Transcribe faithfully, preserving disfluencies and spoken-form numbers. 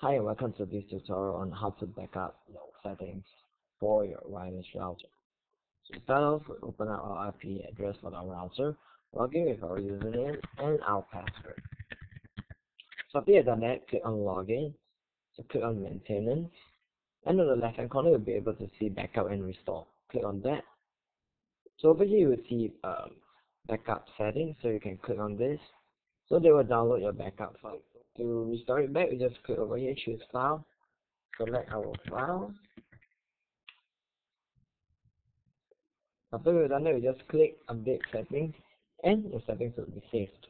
Hi and welcome to this tutorial on how to backup your settings for your wireless router. So start off, we open up our I P address for the router, log in with our username and our password. So after you've done that, click on login, so click on maintenance, and on the left hand corner you'll be able to see backup and restore. Click on that. So over here you will see um, backup settings, so you can click on this. So they will download your backup file. To restore it back, we just click over here, choose file, select our file. After we've done that, we just click update settings and the settings will be saved.